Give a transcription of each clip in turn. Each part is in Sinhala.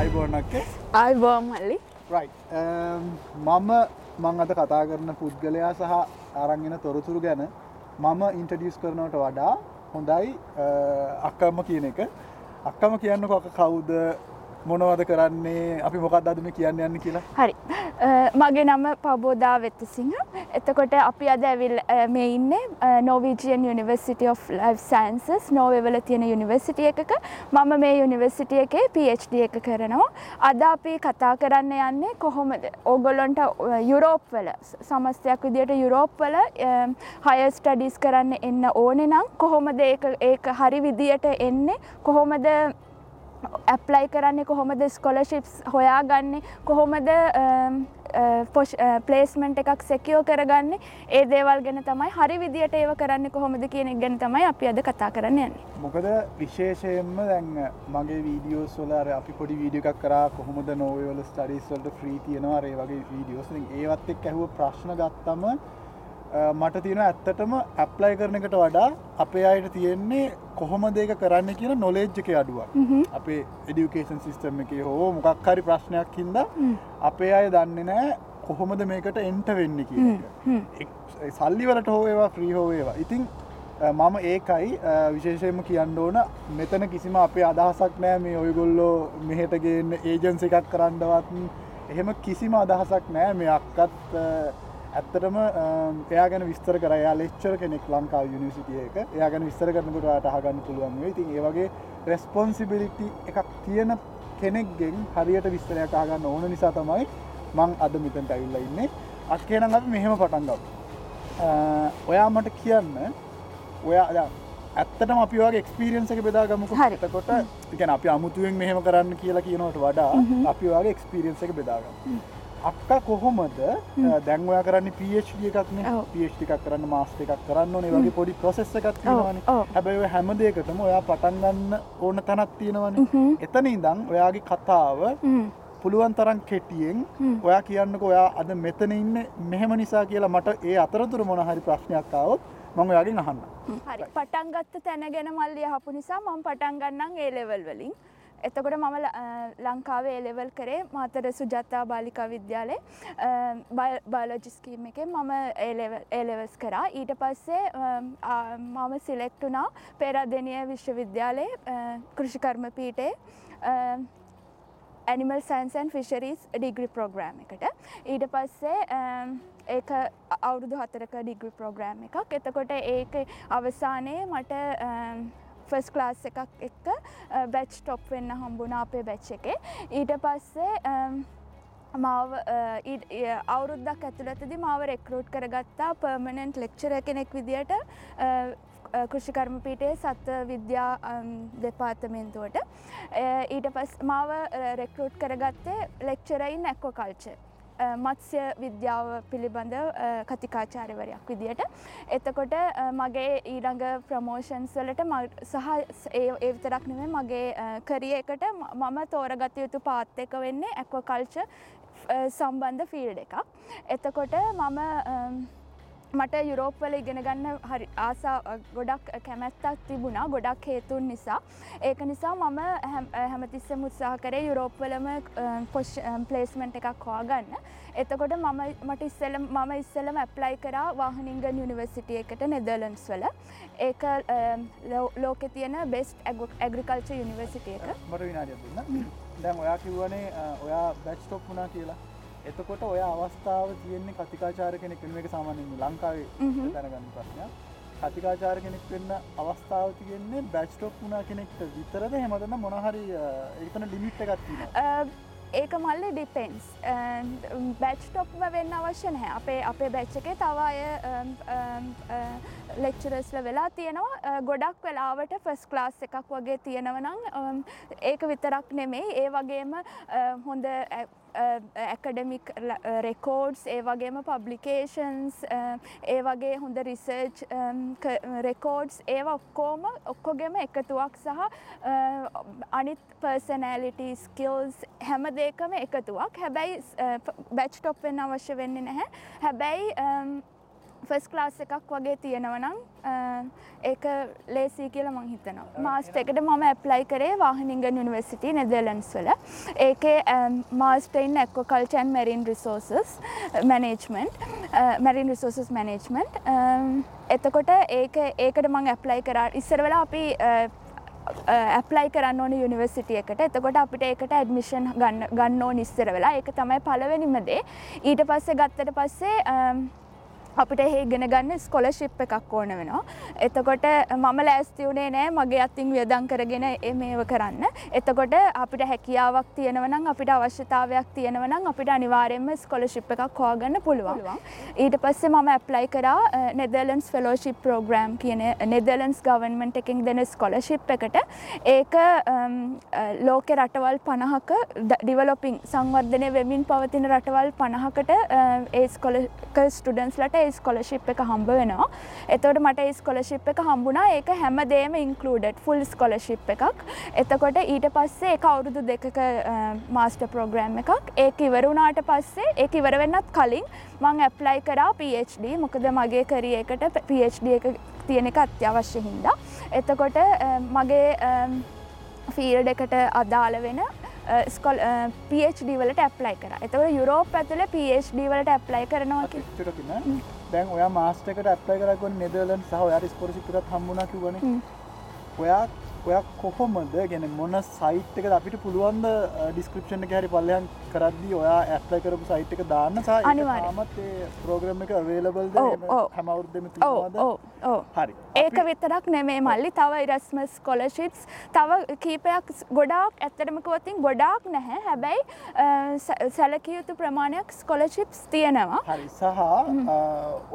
අයිබෝන් අක්කේ අයිබෝන් මල්ලි right මම අද කතා කරන පුද්ගලයා සහ අරන් එන තොරතුරු ගැන මම ඉන්ට්‍රොඩියුස් කරනවට වඩා හොඳයි අක්කම කියන එක අක්කම කියන්නේ කොහොමද කවුද මොනවද කරන්නේ අපි මොකක්ද අද මේ කියන්න යන්නේ කියලා හරි මගේ නම පබෝ දාවෙත් සිංහ එතකොට අපි අද මේ ඉන්නේ Norwegian University of Life Sciences Norway වල තියෙන යුනිවර්සිටි එකක මම මේ යුනිවර්සිටි එකේ PhD එක කරනවා අද අපි කතා කරන්න යන්නේ කොහොමද ඕගොල්ලන්ට යුරෝප් වල සමස්තයක් විදියට යුරෝප් වල higher studies කරන්න එන්න ඕනේ නම් කොහොමද ඒක හරි විදියට එන්නේ කොහොමද apply කරන්නේ කොහොමද scholarships හොයාගන්නේ කොහොමද placement එකක් secure කරගන්නේ ඒ දේවල් ගැන තමයි හරි විදියට ඒව කරන්නේ කොහොමද කියන එක ගැන තමයි අපි අද කතා කරන්න යන්නේ. මොකද විශේෂයෙන්ම දැන් මගේ videos වල අර අපි පොඩි video එකක් කරා කොහොමද Norway වල studies වලට free තියනවා අර ඒ වගේ videos. ඉතින් ඒවත් එක්ක අහුව ප්‍රශ්න ගත්තම මට තියෙනවා ඇත්තටම apply කරන එකට වඩා අපේ අයට තියෙන්නේ කොහොමද ඒක කරන්න කියන knowledge එකේ අඩුවක්. අපේ education system එකේ හෝ මොකක් හරි ප්‍රශ්නයක් හින්දා අපේ අය දන්නේ නැහැ කොහොමද මේකට enter වෙන්නේ කියන එක. සල්ලි වලට හෝ ඒවා free හෝ ඒවා. ඉතින් මම ඒකයි විශේෂයෙන්ම කියන්න ඕන මෙතන කිසිම අපේ අදහසක් නැහැ මේ ඔයගොල්ලෝ මෙහෙට ගේන agency එකක් කරන්නවත් එහෙම කිසිම අදහසක් නැහැ මේ අක්කත් ඇත්තටම එයා ගැන විස්තර කරා එයා ලෙක්චර් කෙනෙක් ලංකාව යුනිවර්සිටි එක. එයා ගැන විස්තර කරනකොට ඔයාට අහගන්න පුළුවන් වෙයි. ඉතින් ඒ වගේ රෙස්පොන්සිබිලිටි එකක් තියෙන කෙනෙක්ගෙන් හරියට විස්තරයක් අහගන්න ඕන නිසා තමයි මම අද මෙතනට ඇවිල්ලා ඉන්නේ. අක්කේ නම් අපි මෙහෙම පටන් ගමු. ඔයා මට කියන්න ඔයා ඇත්තටම අපි ඔයාගේ එක්ස්පීරියන්ස් එක බෙදා ගමුකෝ. එතකොට ඒ කියන්නේ අපි අමුතුවෙන් මෙහෙම කරන්න කියලා කියනවට වඩා අපි ඔයාගේ එක්ස්පීරියන්ස් එක බෙදා ගමු. අක්කා කොහොමද දැන් ඔයා කරන්නේ PhD එකක් නේ PhD එකක් කරන්න මාස්ටර් එකක් කරන්න ඕනේ වගේ පොඩි process එකක් තියෙනවානේ හැබැයි ඔය හැම දෙයකටම ඔයා පටන් ගන්න ඕන තැනක් තියෙනවානේ එතන ඉඳන් ඔයාගේ කතාව පුළුවන් තරම් කෙටියෙන් ඔයා කියන්නකෝ ඔයා අද මෙතන ඉන්නේ මෙහෙම නිසා කියලා මට ඒ අතරතුර මොන හරි ප්‍රශ්නයක් ආවොත් මම ඔයාගෙන් අහන්නම් හරි පටන් ගත්ත තැන ගැන මල්ලි අහපු නිසා මම පටන් ගන්නම් A level වලින් එතකොට මම ලංකාවේ A level කරේ මාතර සුජාතා බාලිකා විද්‍යාලයේ බයොලොජි ස්ට්‍රීම් එකේ මම A levels කරා ඊට පස්සේ මම සිලෙක්ට් වුණා පෙරදෙණිය විශ්වවිද්‍යාලයේ කෘෂිකර්ම පීඨයේ animal science and fisheries degree program එකට ඊට පස්සේ ඒක අවුරුදු 4ක degree program එකක් එතකොට ඒකේ අවසානයේ මට ෆස්ට් ක්ලාස් එකක් එක්ක බැච් ටොප් වෙන්න හම්බුණා අපේ බැච් එකේ ඊට පස්සේ මාව අවුරුද්දක් ඇතුළතදී මාව රෙක්‍රූට් කරගත්තා පර්මනන්ට් ලෙක්චරර් කෙනෙක් විදියට කෘෂි කර්ම පීඨයේ සත්ත්ව විද්‍යා දෙපාර්තමේන්තුවට ඊට පස්සේ මාව රෙක්‍රූට් කරගත්තේ ලෙක්චරර් ඉන් ඇක්වාකල්චර් මත්ස්‍ය විද්‍යාව පිළිබඳ කතිකාචාර්යවරයක් විදියට එතකොට මගේ ඊළඟ ප්‍රොමෝෂන්ස් වලට සහ ඒ විතරක් නෙමෙයි මගේ කැරියර් එකට මම තෝරගත යුතු පාත් එක වෙන්නේ ඇක්වාකල්චර් සම්බන්ධ ෆීල්ඩ් එකක් එතකොට මට යුරෝප් වල ඉගෙන ගන්න හරි ආසා ගොඩක් කැමැත්තක් තිබුණා ගොඩක් හේතුන් නිසා ඒක නිසා මම හැමතිස්සෙම උත්සාහ කරේ යුරෝප් වලම ප්ලේස්මන්ට් එකක් හොයාගන්න. එතකොට මම ඉස්සෙල්ලම ඇප්ලයි කරා වාහනින්ගන් යුනිවර්සිටි එකට නෙදර්ලන්ඩ්ස් වල. ඒක ලෝකේ තියෙන බෙස්ට් ඇග්‍රිකල්චර් යුනිවර්සිටි එක. මට විනාඩියක් දුන්නා. දැන් ඔයා කිව්වනේ ඔයා බැච් ස්ටොප් වුණා කියලා. එතකොට ඔය අවස්ථාව තියෙන්නේ කතිකාචාර්ය කෙනෙක් වෙන මේක සාමාන්‍යයෙන් ලංකාවේ දැනගන්න ප්‍රශ්නයක්. කතිකාචාර්ය කෙනෙක් වෙන්න අවස්ථාව තියෙන්නේ බැච් ස්ටොප් වුණා කෙනෙක්ට විතරද එහෙම නැත්නම් මොන හරි ඒකන ලිමිට් එකක් තියෙනවද? ඒක මල්ලි ඩිපෙන්ඩ්ස්. බැච් ස්ටොප්ම වෙන්න අවශ්‍ය නැහැ. අපේ බැච් එකේ තව අය ලෙක්චරර්ස්ලා වෙලා තියෙනවා. ගොඩක් වෙලාවට ෆස්ට් ක්ලාස් එකක් වගේ තියෙනවා නම් ඒක විතරක් නෙමෙයි. ඒ වගේම හොඳ academic records ඒ වගේම publications ඒ වගේ හොඳ research records ඒවා ඔක්කොගෙම එකතුවක් සහ අනිත් personality skills හැම දෙයකම එකතුවක්. හැබැයි batch top වෙන්න අවශ්‍ය වෙන්නේ නැහැ. හැබැයි first class එකක් වගේ තියෙනවා නම් ඒක ලේසි කියලා මම හිතනවා මාස්ටර් එකට මම apply කරේ Wageningen University Netherlands වල ඒකේ master in aquaculture and marine resources management එතකොට ඒකට මම apply කරා ඉස්සර වෙලා අපි apply කරන්න ඕනේ යුනිවර්සිටි එකට. එතකොට අපිට ඒකට ඇඩ්මිෂන් ගන්න ඕනේ ඉස්සර වෙලා. ඒක තමයි පළවෙනිම දේ. ඊට පස්සේ ගත්තට පස්සේ අපිට එහෙ ඉගෙන ගන්න ස්කෝලර්ෂිප් එකක් ඕන වෙනවා. එතකොට මම ලෑස්ති වුණේ නැහැ මගේ අතින් වියදම් කරගෙන මේව කරන්න. එතකොට අපිට හැකියාවක් තියෙනව නම් අපිට අවශ්‍යතාවයක් තියෙනව නම් අපිට අනිවාර්යයෙන්ම ස්කෝලර්ෂිප් එකක් හොයාගන්න පුළුවන්. ඊට පස්සේ මම ඇප්ලයි කරා Netherlands Fellowship Program කියන Netherlands government එකෙන් දෙන ස්කෝලර්ෂිප් එකට. ඒක ලෝකේ රටවල් 50ක ඩෙවලොපින් සංවර්ධනය වෙමින් පවතින රටවල් 50කට ඒ ස්කෝලර්ක ස්ටුඩන්ට්ස්ලාට scholarship එක හම්බ වෙනවා. එතකොට මට scholarship එක හම්බුණා. ඒක හැමදේම included full scholarship එකක්. එතකොට ඊට පස්සේ ඒක අවුරුදු 2ක master program එකක්. ඒක ඉවර වුණාට පස්සේ ඒක ඉවර වෙන්නත් කලින් මම apply කරා PhD. මොකද මගේ career එකට PhD එක තියෙන එක අත්‍යවශ්‍ය හින්දා. එතකොට මගේ field එකට අදාළ වෙන PhD වලට apply කරා. එතකොට යුරෝප් ඇතුලේ PhD වලට apply කරනවා කියලා. දැන් ඔයා මාස්ටර් එකට apply කරා කියන්නේ නෙදර්ලන්ඩ් සහ ඔයාට ස්කෝලර්ෂිප් එකක් හම්බුණා කිව්වනේ. ඔයා කොහොමද කියන්නේ මොන සයිට් එකද අපිට පුළුවන් ද description එකේ හරි පල්ලෙහාන් කරද්දී ඔයා apply කරපු සයිට් එක දාන්න සහ ඒකමත් ඒ program එක available ද හැම අවුරුද්දෙම තියෙනවද? ඔව්. හරි. ඒක විතරක් නෙමෙයි මල්ලි තව Erasmus scholarships තව කීපයක් ගොඩාක් ඇත්තටම කිව්වොත් ගොඩාක් නැහැ හැබැයි සැලකිය යුතු ප්‍රමාණයක් scholarships තියෙනවා හරි සහ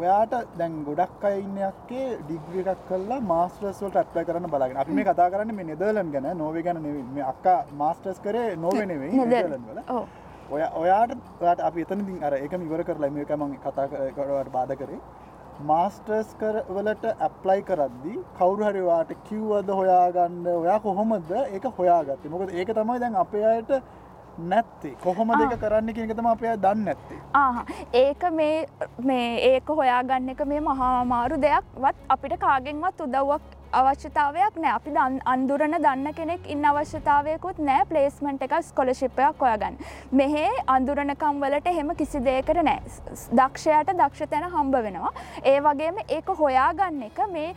ඔයාට දැන් ගොඩක් අය ඉන්නේ යක්කේ ඩිග්‍රී එකක් කරලා මාස්ටර්ස් වලට ඇප්ලයි කරන්න බලාගෙන අපි මේ කතා කරන්නේ මේ නෙදර්ලන්ඩ් ගැන නෝර්වේ ගැන නෙවෙයි මේ අක්කා මාස්ටර්ස් කරේ නෝර්වේ නෙවෙයි නෙදර්ලන්ඩ් වල ඔව් ඔයාට අපි එතනදී අර ඒකම ඉවර කරලා මේක මම කතා කරවට බාධා කරේ මාස්ටර්ස් වලට ඇප්ලයි කරද්දී කවුරු හරි ඔයාට කිව්වද හොයාගන්න ඔයා කොහොමද ඒක හොයාගත්තේ මොකද ඒක තමයි දැන් අපේ අයට නැත්තේ කොහොමද ඒක කරන්න කියන එක තමයි අපේ අය දන්නේ නැත්තේ ඒක මේ ඒක හොයාගන්න එක මේ මහා අමාරු දෙයක්වත් අපිට කාගෙන්වත් උදව්වක් අවශ්‍යතාවයක් නැහැ අපි අඳුරන දන්න කෙනෙක් ඉන්න අවශ්‍යතාවයකුත් නැහැ ප්ලේස්මන්ට් එකක් ස්කෝලර්ෂිප් එකක් හොයාගන්න. මෙහි අඳුරනකම් වලට එහෙම කිසි දෙයකට නැහැ. දක්ෂයාට දක්ෂ තැන හම්බ වෙනවා. ඒ වගේම ඒක හොයාගන්න එක මේ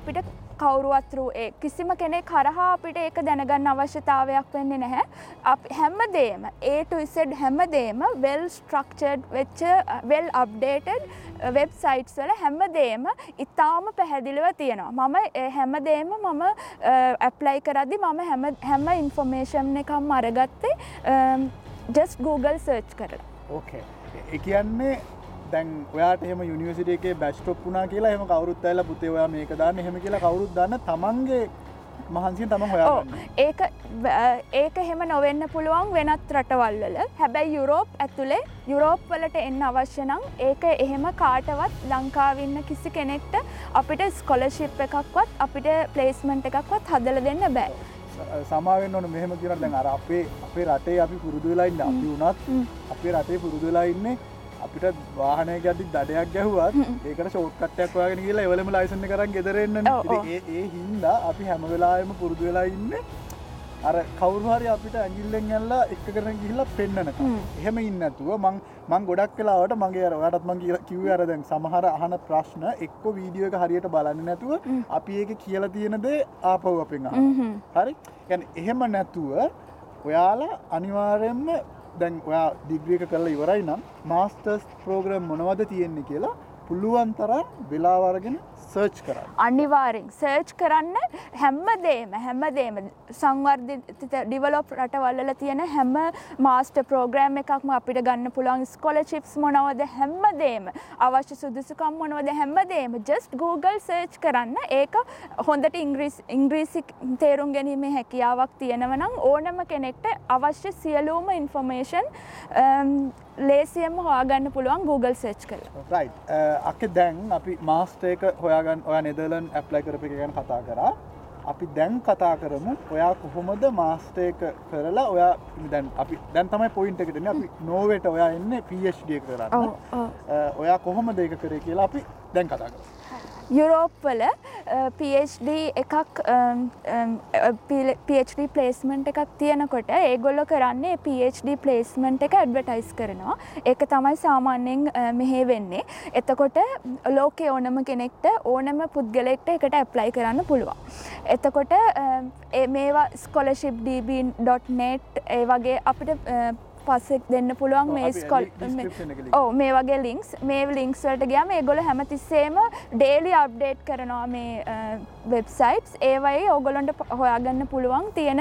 අපිට කවුරුවත් කිසිම කෙනෙක් හරහා අපිට ඒක දැනගන්න අවශ්‍යතාවයක් වෙන්නේ නැහැ. අපි හැමදේම A to Z හැමදේම well structured වෙච්ච well updated වෙබ්සයිට්ස් වල හැමදේම ඉතාම පැහැදිලිව තියෙනවා. මම හැමදේම මම ඇප්ලයි කරද්දී මම හැම ඉන්ෆෝමේෂන් එකක්ම අරගත්තේ just Google search කරලා. ඕකේ. ඒ කියන්නේ දැන් ඔයාට එහෙම යුනිවර්සිටි එකේ බැච් ටොප් වුණා කියලා එහෙම කවුරුත් ඇවිල්ලා පුතේ ඔයා මේක දාන්න එහෙම කියලා කවුරුත් දාන්න තමන්ගේ මහන්සියෙන් තමයි හොයාගන්නේ. ඒක එහෙම නොවෙන්න පුළුවන් වෙනත් රටවල් වල. හැබැයි යුරෝප් ඇතුලේ යුරෝප් වලට එන්න අවශ්‍ය නම් ඒක එහෙම කාටවත් ලංකාවේ ඉන්න කිසි කෙනෙක්ට අපිට ස්කෝලර්ෂිප් එකක්වත් අපිට ප්ලේස්මන්ට් එකක්වත් හදලා දෙන්න බෑ. සමාවෙන්න ඕනේ මෙහෙම කියනවා දැන් අර අපේ රටේ අපි පුරුදු වෙලා ඉන්න අපි උනත් අපේ රටේ පුරුදු වෙලා ඉන්නේ අපිට වාහනයක යද්දි දඩයක් ගැහුවත් ඒකට ෂෝට්කට් එකක් හොයාගෙන ගිහලා එවලම ලයිසන් එක අරන් ගෙදර එන්නනේ. ඉතින් ඒ හින්දා අපි හැම වෙලාවෙම පුරුදු වෙලා ඉන්නේ අර කවුරු හරි අපිට ඇඟිල්ලෙන් ඇල්ලලා එක්ක කරගෙන ගිහලා පෙන්නනකම්. එහෙම ඉන්නේ නැතුව මම ගොඩක් වෙලාවට මගේ අර ඔයාලටත් මම කිව්වේ අර දැන් සමහර අහන ප්‍රශ්න එක්ක වීඩියෝ එක හරියට බලන්නේ නැතුව අපි ඒකේ කියලා තියෙන දේ ආපහු අපෙන් අහනවා. හරි? يعني එහෙම නැතුව ඔයාලා අනිවාර්යයෙන්ම දැන් ඔයා ඩිග්‍රී එක කරලා ඉවරයි නම් මාස්ටර්ස් ප්‍රෝග්‍රෑම් මොනවද තියෙන්නේ කියලා පුළුවන් තරම් වෙලාව අරගෙන සර්ච් කරන්න. අනිවාර්යෙන් සර්ච් කරන්න හැමදේම සංවර්ධිත ඩෙවලොප් රටවල් වල තියෙන හැම මාස්ටර් ප්‍රෝග්‍රෑම් එකක්ම අපිට ගන්න පුළුවන් ස්කෝලර්ෂිප්ස් මොනවද හැමදේම අවශ්‍ය සුදුසුකම් මොනවද හැමදේම just Google search කරන්න. ඒක හොඳට ඉංග්‍රීසි තේරුම් ගැනීමේ හැකියාවක් තියෙනවා නම් ඕනම කෙනෙක්ට අවශ්‍ය සියලුම information ලේසියෙන්ම හොයාගන්න පුළුවන් Google search කරලා. right. අකේ දැන් අපි මාස්ටර් එක හොයාගන්න ඔයා නෙදර්ලන්ඩ් ඇප්ලයි කරපු එක ගැන කතා කරා. අපි දැන් කතා කරමු ඔයා කොහොමද මාස්ටර් එක කරලා ඔයා දැන් අපි දැන් තමයි පොයින්ට් එකට එන්නේ අපි නෝවේට ඔයා එන්නේ PhD එක කරන්න. ඔයා කොහොමද ඒක කරේ කියලා අපි දැන් කතා කරමු. යුරෝප් වල PhD එකක් PhD placement එකක් තියෙනකොට ඒගොල්ලෝ කරන්නේ PhD placement එක ඇඩ්වර්ටයිස් කරනවා. ඒක තමයි සාමාන්‍යයෙන් මෙහෙ වෙන්නේ. එතකොට ලෝකයේ ඕනම කෙනෙක්ට ඕනම පුද්ගලයෙක්ට ඒකට apply කරන්න පුළුවන්. එතකොට මේවා scholarshipdb.net ඒ වගේ අපිට පස්සේ දෙන්න පුළුවන් මේ scholarship ඔව් මේ වගේ links වලට ගියාම ඒගොල්ලෝ හැමතිස්සෙම daily update කරනවා මේ websites ඒවයි ඕගොල්ලන්ට හොයාගන්න පුළුවන් තියෙන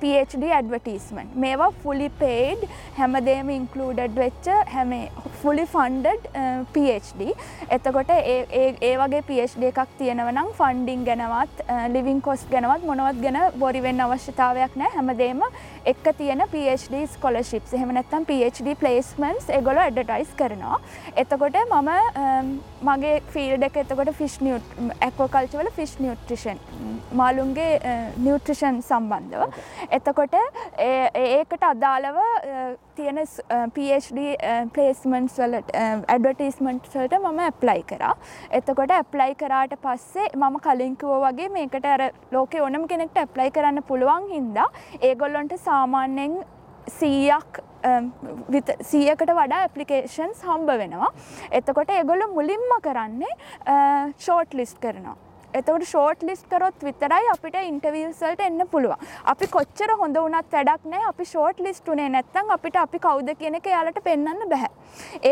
PhD advertisement මේවා fully paid හැමදේම included වෙච්ච හැම fully funded PhD එතකොට ඒ වගේ PhD එකක් තියෙනවා නම් funding ගැනවත් living cost ගැනවත් මොනවත් ගැන worry වෙන්න අවශ්‍යතාවයක් නැහැ හැමදේම එක තියෙන PhD scholarships එහෙම නැත්නම් PhD placements ඒගොල්ලෝ advertise කරනවා එතකොට මම මගේ field එක එතකොට fish aquaculture වල fish nutrition මාළුන්ගේ nutrition සම්බන්ධව එතකොට ඒකට අදාළව තියෙන PhD placements වලට advertisements වලට මම apply කරා. එතකොට apply කරාට පස්සේ මම කලින් කිව්වා වගේ මේකට අර ලෝකේ ඕනම කෙනෙක්ට apply කරන්න පුළුවන් හින්දා ඒගොල්ලන්ට සාමාන්‍යයෙන් 100ක් with 100කට වඩා applications හම්බ වෙනවා. එතකොට ඒගොල්ලෝ මුලින්ම කරන්නේ shortlist කරනවා. එතකොට ෂෝට් ලිස්ට් කරොත් විතරයි අපිට ඉන්ටර්විව්ස් වලට එන්න පුළුවන්. අපි කොච්චර හොඳ වුණත් වැඩක් නැහැ. අපි ෂෝට් ලිස්ට් උනේ නැත්නම් අපිට අපි කවුද කියන එක යාලට පෙන්වන්න බෑ.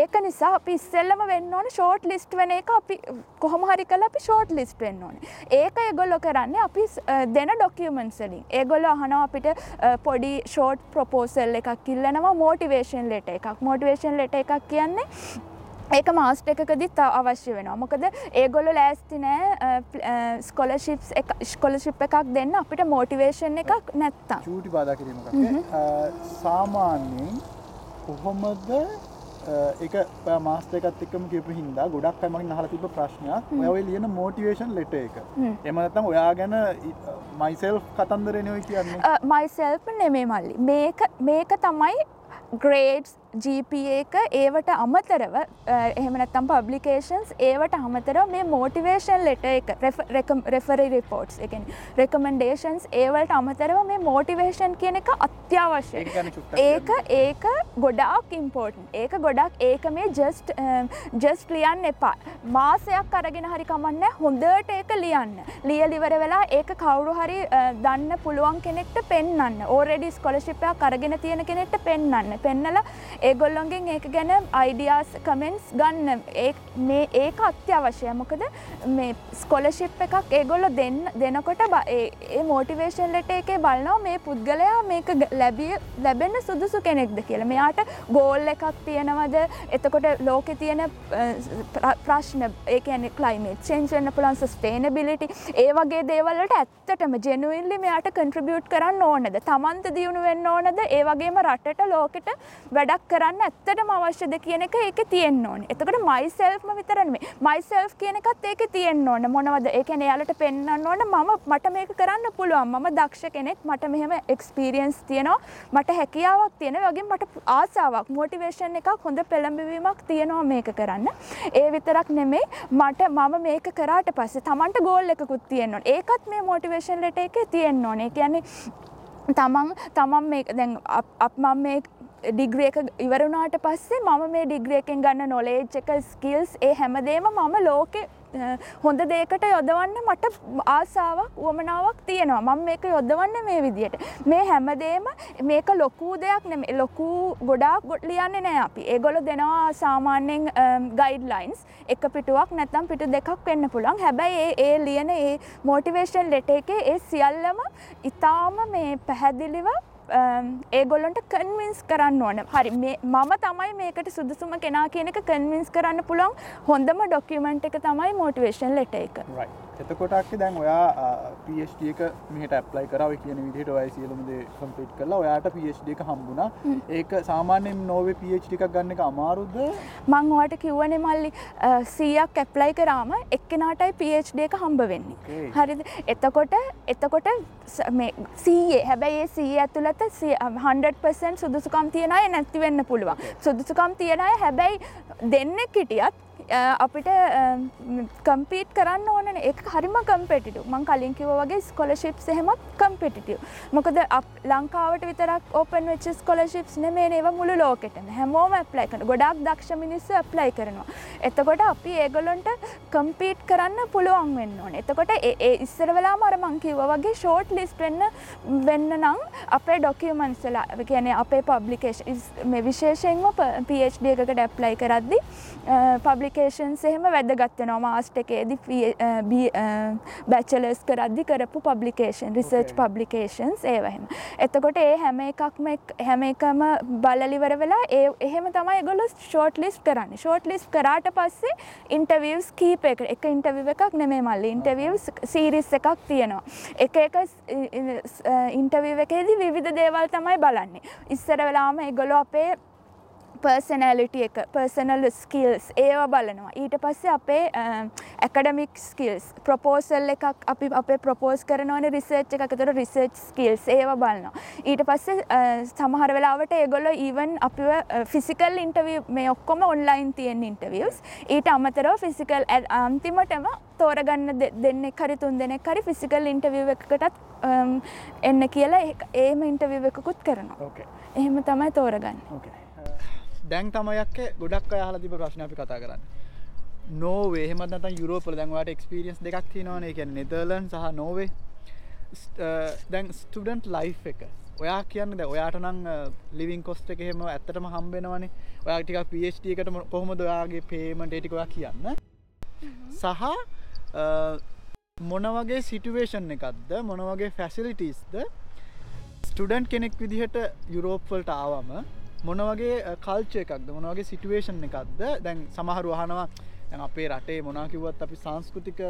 ඒක නිසා අපි ඉස්සෙල්ලම වෙන්න ඕනේ ෂෝට් ලිස්ට් වෙන එක අපි කොහොම හරි කරලා අපි ෂෝට් ලිස්ට් වෙන්න ඕනේ. ඒක ඒගොල්ලෝ කරන්නේ අපි දෙන ડોකියුමන්ට්ස් වලින්. ඒගොල්ලෝ අහනවා අපිට පොඩි ෂෝට් ප්‍රොපෝසල් එකක් ඉල්ලනවා මොටිවේෂන් ලෙටර් එකක්. මොටිවේෂන් ලෙටර් එකක් කියන්නේ ඒක මාස්ටර් එකකදීත් අවශ්‍ය වෙනවා. මොකද ඒගොල්ලෝ ලෑස්ති නැහැ ස්කෝලර්ෂිප් එකක් දෙන්න අපිට මොටිවේෂන් එකක් නැත්තම්. චූටි බාධා කිරීමක්. සාමාන්‍යයෙන් කොහොමද ඒක මාස්ටර් එකත් එක්කම කියපු හින්දා ගොඩක් අය මගෙන් අහලා තිබ්බ ප්‍රශ්නයක්. ඔයා ඔය ලියන මොටිවේෂන් ලෙටර් එක. එහෙම නැත්නම් ඔයා ගැන myself කතන්දරේනේ ඔය කියන්නේ. myself නෙමෙයි මල්ලි. මේක තමයි grades GPA එක ඒවට අමතරව එහෙම නැත්නම් publications ඒවට අමතරව මේ motivation letter එක referee reports ඒ කියන්නේ recommendations ඒවලට අමතරව මේ motivation කියන එක අත්‍යවශ්‍යයි. ඒක ගොඩාක් important. ඒක ගොඩාක් ඒක මේ just ලියන්න එපා. මාසයක් අරගෙන හරි කමක් නැහැ. හොඳට ඒක ලියන්න. ලියලා ඉවර වෙලා ඒක කවුරු හරි දන්න පුළුවන් කෙනෙක්ට පෙන්නන්න. already scholarship එකක් අරගෙන තියෙන කෙනෙක්ට පෙන්නන්න. පෙන්නලා ඒගොල්ලොන්ගෙන් ඒක ගැන අයිඩියාස් කමෙන්ට්ස් ගන්න මේ ඒක අත්‍යවශ්‍යයි මොකද මේ ස්කෝලර්ෂිප් එකක් ඒගොල්ලෝ දෙනකොට ඒ මොටිවේෂන් ලෙටර් එකේ බලනවා මේ පුද්ගලයා මේක ලැබෙන්න සුදුසු කෙනෙක්ද කියලා මෙයාට ගෝල් එකක් තියෙනවද එතකොට ලෝකේ තියෙන ප්‍රශ්න ඒ කියන්නේ ක්ලයිමේට් චේන්ජ් වෙන්න පුළුවන් සස්ටේනබිලිටි ඒ වගේ දේවල් වලට ඇත්තටම ජෙනුයින්ලි මෙයාට කන්ට්‍රිබියුට් කරන්න ඕනද තමන්ට දියුණු වෙන්න ඕනද ඒ වගේම රටට ලෝකෙට වැඩක් කරන්න ඇත්තටම අවශ්‍යද කියන එක ඒකේ තියෙන්න ඕනේ. එතකොට myself විතර නෙමෙයි. myself කියන එකත් ඒකේ තියෙන්න ඕනේ. මොනවද? ඒ කියන්නේ යාලට පෙන්නන්න ඕනේ මට මේක කරන්න පුළුවන්. මම දක්ෂ කෙනෙක්. මට මෙහෙම experience තියෙනවා. මට හැකියාවක් තියෙනවා. ඒ වගේම මට ආසාවක්, motivation එකක්, හොඳ පෙළඹවීමක් තියෙනවා මේක කරන්න. ඒ විතරක් නෙමෙයි. මම මේක කරාට පස්සේ Tamanට goal එකකුත් තියෙන්න ඕනේ. ඒකත් මේ motivation letter එකේ තියෙන්න ඕනේ. ඒ කියන්නේ තමන් මේ දැන් මම මේ ඩිග්‍රී එක ඉවර වුණාට පස්සේ මම මේ ඩිග්‍රී එකෙන් ගන්න knowledge එක skills ඒ හැමදේම මම ලෝකේ හොඳ දෙයකට යොදවන්න මට ආසාවක් වමනාවක් තියෙනවා. මම මේක යොදවන්නේ මේ විදිහට. මේ හැමදේම මේක ලොකු දෙයක් නෙමෙයි. ලොකු ගොඩාක් ලියන්නේ නැහැ අපි. ඒගොල්ලෝ දෙනවා සාමාන්‍යයෙන් guidelines. එක පිටුවක් නැත්නම් පිටු දෙකක් වෙන්න පුළුවන්. හැබැයි ඒ ලියන ඒ motivation letter එකේ ඒ සියල්ලම ඊටාම මේ පැහැදිලිව ඒගොල්ලොන්ට කන්වින්ස් කරන්න ඕන. හරි මම තමයි මේකට සුදුසුම කෙනා කියන එක කන්වින්ස් කරන්න පුළුවන් හොඳම ඩොකියුමන්ට් එක තමයි මොටිවේෂන් ලෙටර් එක. එතකොට අක්කේ දැන් ඔයා PhD එක මෙහෙට ඇප්ලයි කරා ඔය කියන විදිහට ඔය සියලුමදේ කම්ප්ලීට් කළා ඔයාට PhD එක හම්බුණා ඒක සාමාන්‍යයෙන් නෝවේ PhD එකක් ගන්න එක අමාරුද මම ඔයාට කිව්වනේ මල්ලි 100ක් ඇප්ලයි කරාම එක්කෙනාටයි PhD එක හම්බ වෙන්නේ හරිද එතකොට මේ CA හැබැයි ඒ CA ඇතුළත 100% සුදුසුකම් තියන අය නැති වෙන්න පුළුවන් සුදුසුකම් තියන අය හැබැයි දෙන්නෙක් හිටියත් අපිට කම්පීට් කරන්න ඕනනේ ඒක හරිම කම්පිටිටිව් මම කලින් කිව්වා වගේ ස්කෝලර්ෂිප්ස් එහෙමත් කම්පිටිටිව් මොකද ලංකාවට විතරක් ඕපන් වෙච්ච ස්කෝලර්ෂිප්ස් නෙමෙයි ඒවා මුළු ලෝකෙටම හැමෝම ඇප්ලයි කරනවා ගොඩාක් දක්ෂ මිනිස්සු ඇප්ලයි කරනවා එතකොට අපි ඒගොල්ලන්ට කම්පීට් කරන්න පුළුවන් වෙන්න ඕනේ එතකොට ඒ ඉස්සර වෙලාවම අර මම කිව්වා වගේ ෂෝට් ලිස්ට් වෙන්න නම් අපේ ડોකියුමන්ට්ස් වල කියන්නේ අපේ පබ්ලිකේෂන්ස් මේ විශේෂයෙන්ම PhD එකකට ඇප්ලයි කරද්දී පබ්ලික් එහෙම වැදගත් වෙනවා මාස්ටර් එකේදී බැචලර්ස් කරද්දී කරපු පබ්ලිකේෂන් රිසර්ච් පබ්ලිකේෂන්ස් ඒවා එහෙම. එතකොට ඒ හැම එකම බලලිවර වෙලා ඒ එහෙම තමයි ඒගොල්ලෝ ෂෝට් ලිස්ට් කරන්නේ. ෂෝට් ලිස්ට් කරාට පස්සේ ඉන්ටර්විව්ස් කීප එකකට එක ඉන්ටර්විව් එකක් නෙමෙයි මල්ලි ඉන්ටර්විව්ස් සීරීස් එකක් තියෙනවා. එක ඉන්ටර්විව් එකේදී විවිධ දේවල් තමයි බලන්නේ. ඉස්සර වෙලාවම ඒගොල්ලෝ අපේ personality එක personal skills ඒවා බලනවා ඊට පස්සේ අපේ academic skills proposal එකක් අපි අපේ propose කරනවනේ research එකක් ඒතර research skills ඒවා බලනවා ඊට පස්සේ සමහර වෙලාවට ඒගොල්ලෝ even අපිව physical interview මේ ඔක්කොම online තියෙන interviews ඊට අමතරව physical අන්තිමටම තෝරගන්න දෙන්නෙක් හරි තුන් දෙනෙක් හරි physical interview එකකටත් එන්න කියලා ඒම interview එකකුත් කරනවා okay එහෙම තමයි තෝරගන්නේ okay දැන් තමයි අක්කේ ගොඩක් අය අහලා තිබ්බ ප්‍රශ්න අපි කතා කරන්නේ නෝවේ එහෙමත් නැත්නම් යුරෝප් වල දැන් ඔයාලට එක්ස්පීරියන්ස් දෙකක් තියෙනවනේ ඒ කියන්නේ නෙදර්ලන්ඩ්ස් සහ නෝවේ දැන් ස්ටුඩන්ට් ලයිෆ් එක ඔයා කියන්නේ දැන් ඔයාට නම් ලිවින් කොස්ට් එක එහෙම ඇත්තටම හම්බ වෙනවනේ ඔයා ටිකක් PhD එකට කොහොමද ඔයාගේ පේමන්ට් ඒ ටික ඔයා කියන්න සහ මොන වගේ සිටුේෂන් එකක්ද මොන වගේ ෆැසිලිටිස්ද ස්ටුඩන්ට් කෙනෙක් විදිහට යුරෝප් වලට ආවම මොන වගේ කල්චර් එකක්ද මොන වගේ සිටුේෂන් එකක්ද දැන් සමහරව අහනවා දැන් අපේ රටේ මොනවා කිව්වත් අපි සංස්කෘතිකත්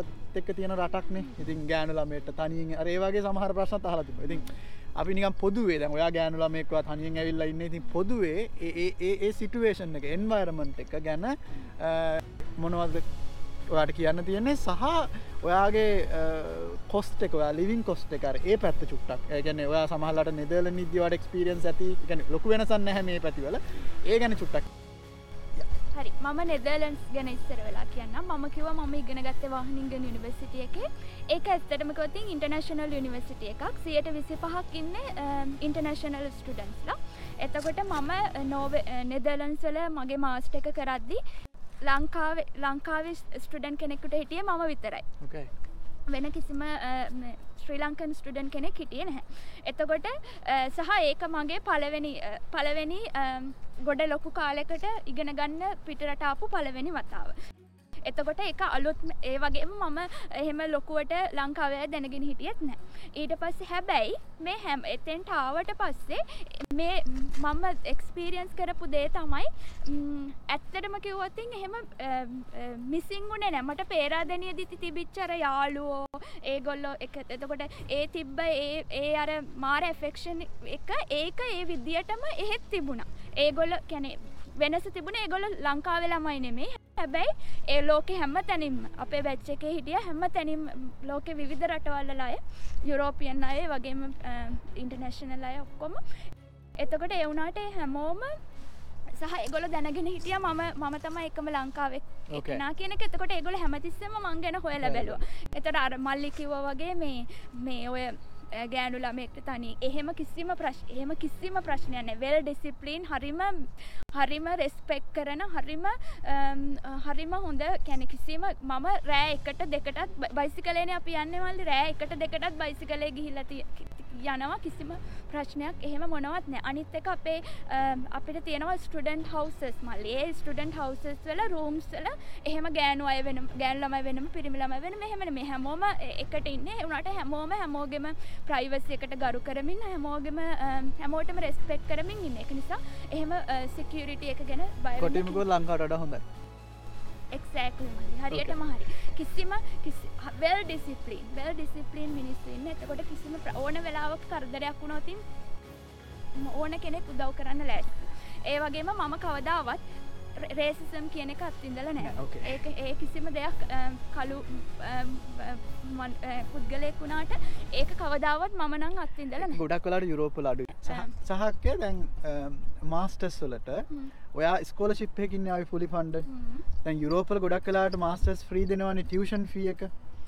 එක්ක තියෙන රටක් නේ ඉතින් ගෑනු ළමයට තනියෙන් අර ඒ වගේ සමහර ප්‍රශ්නත් අහලා තිබුණා ඉතින් අපි නිකන් පොදුවේ දැන් ඔයා ගෑනු ළමයෙක්ව තනියෙන් ඇවිල්ලා ඉන්නේ ඉතින් පොදුවේ ඒ සිටුේෂන් එක එන්වයරන්මන්ට් එක ගැන මොනවද ඔයාට කියන්න තියෙන්නේ සහ ඔයාගේ කොස්ට් එක ඔයා ලිවින් කොස්ට් එක අර ඒ පැත්ත චුට්ටක්. ඒ කියන්නේ ඔයා සමහරවිට නෙදර්ලන්ඩ් ඉද්දී ඔයාට එක්ස්පීරියන්ස් ඇති. ඒ කියන්නේ ලොකු වෙනසක් නැහැ මේ පැතිවල. ඒ ගැන චුට්ටක්. හරි. මම නෙදර්ලන්ඩ්ස් ගැන ඉස්සර වෙලා කියන්නම්. මම කිව්වා මම ඉගෙන ගත්තේ වාහිනින්ගන් යුනිවර්සිටි එකේ. ඒක ඇත්තටම කිව්වොත් ඉන්ටර්නැෂනල් යුනිවර්සිටි එකක්. 125ක් ඉන්නේ ඉන්ටර්නැෂනල් ස්ටුඩන්ට්ස්ලා. එතකොට මම නෙදර්ලන්ඩ්ස් වල මගේ මාස්ටර් එක කරද්දී ලංකාවේ ස්ටුඩන්ට් කෙනෙකුට හිටියේ මම විතරයි. වෙන කිසිම ශ්‍රී ලංකන් ස්ටුඩන්ට් කෙනෙක් හිටියේ නැහැ. එතකොට සහ ඒක මගේ පළවෙනි ගොඩ ලොකු කාලයකට ඉගෙන ගන්න පිටරට ආපු පළවෙනි වතාව. එතකොට ඒක අලුත් ඒ වගේම මම එහෙම ලොකුවට ලංකාවේ දැනගෙන හිටියෙත් නැහැ. ඊට පස්සේ හැබැයි මේ හැම එතෙන්ට ආවට පස්සේ මේ මම එක්ස්පීරියන්ස් කරපු දේ තමයි ඇත්තටම කිව්වොත් එහෙම මිසින් උනේ නැහැ. මට පේරාදෙනියදී තිබිච්ච අර යාළුවෝ ඒගොල්ලෝ එක එතකොට ඒ තිබ්බ ඒ අර මාර ඇෆෙක්ෂන් එක ඒක ඒ විදියටම එහෙත් තිබුණා. ඒගොල්ලෝ කියන්නේ වෙනස තිබුණේ ඒගොල්ලෝ ලංකාවේ ළමයි නෙමෙයි. හැබැයි ඒ ලෝකේ හැම තැනින්ම අපේ බැච් එකේ හිටිය හැම තැනින්ම ලෝකේ විවිධ රටවල් වල අය යුරෝපියන් අය වගේම ඉන්ටර්නැෂනල් අය ඔක්කොම එතකොට ඒ වුණාට හැමෝම සහ ඒගොල්ලෝ දැනගෙන හිටියා මම තමයි එකම ලංකාවේ කෙනා කියන එක. එතකොට ඒගොල්ලෝ හැමතිස්සෙම මං ගැන හොයලා බැලුවා. එතකොට අර මල්ලි කිව්වා වගේ මේ ඔය ගෑනු ළමෙක්ට තනියෙන් එහෙම කිසිම ප්‍රශ්නයක් නැහැ. වෙල් ඩිසිප්ලින් හරිම රෙස්පෙක්ට් කරන හරිම හොඳ කියන්නේ කිසිම මම රෑ 1-2ටත් බයිසිකලේනේ අපි යන්නේ මල්ලි රෑ 1-2ටත් බයිසිකලේ ගිහිල්ලා යනවා කිසිම ප්‍රශ්නයක් එහෙම මොනවත් නැහැ. අනිත් එක අපිට තියෙනවා ස්ටුඩන්ට් හවුසස් මල්ලි. ඒ ස්ටුඩන්ට් හවුසස් වල රූම්ස් වල එහෙම ගෑනු අය වෙනම ගෑනු ළමයි වෙනම පිරිමි ළමයි වෙනම එහෙම නෙමෙයි හැමෝම එකට ඉන්නේ. ඒ උනාට හැමෝගෙම ප්‍රයිවසි එකට ගරු කරමින් හැමෝටම රෙස්පෙක්ට් කරමින් ඉන්න එක නිසා එහෙම සිකියුරිටි එක ගැන බය වෙන්නේ කොටිමකෝ ලංකාවට වඩා හොඳයි. Exactly. Well disciplined ministry inne. එතකොට කිසිම ඕන වෙලාවක කරදරයක් වුණොත් ඕන කෙනෙක් උදව් කරන්න ලෑස්ති. ඒ වගේම මම කවදාවත් racism කියන එක අත්විඳලා නැහැ. ඒක කිසිම දෙයක් කළු පුද්ගලයෙක් වුණාට ඒක කවදාවත් මම නම් අත්විඳලා නැහැ. ගොඩක් වෙලාවට යුරෝප් වල අඩුයි. සහක්කේ දැන් මාස්ටර්ස් වලට ඔයා ස්කෝලර්ෂිප් එකකින් ආවි fully funded. දැන් යුරෝප් වල ගොඩක් වෙලාවට මාස්ටර්ස් ෆ්‍රී දෙනවනේ ටියුෂන් ෆී එක.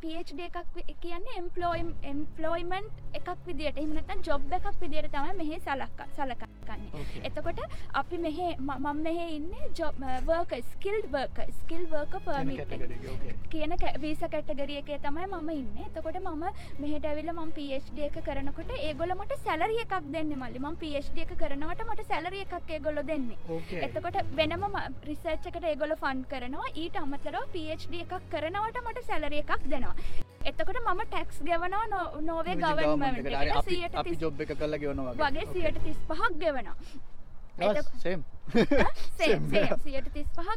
PhD එකක් කියන්නේ employment එකක් විදියට එහෙම නැත්නම් job එකක් විදියට තමයි මෙහි සලකන්නේ. එතකොට අපි මෙහි මම මෙහි ඉන්නේ job worker skilled worker permit කියන visa category එකේ තමයි මම ඉන්නේ. එතකොට මම මෙහෙට ඇවිල්ලා මම PhD එක කරනකොට ඒගොල්ලෝ මට salary එකක් දෙන්නේ මල්ලි. මම PhD එක කරනවට මට salary එකක් ඒගොල්ලෝ දෙන්නේ. එතකොට වෙනම research එකට ඒගොල්ලෝ fund කරනවා. ඊට අමතරව PhD එකක් කරනවට මට salary එකක් දෙනවා. එතකොට මම ටැක්ස් ගෙවනවා නෝවේ ගවර්න්මන්ට් එකට. අපි ජොබ් එක කරලා ගෙවනවා වගේ 135ක් ගෙවනවා. සේම් 135ක්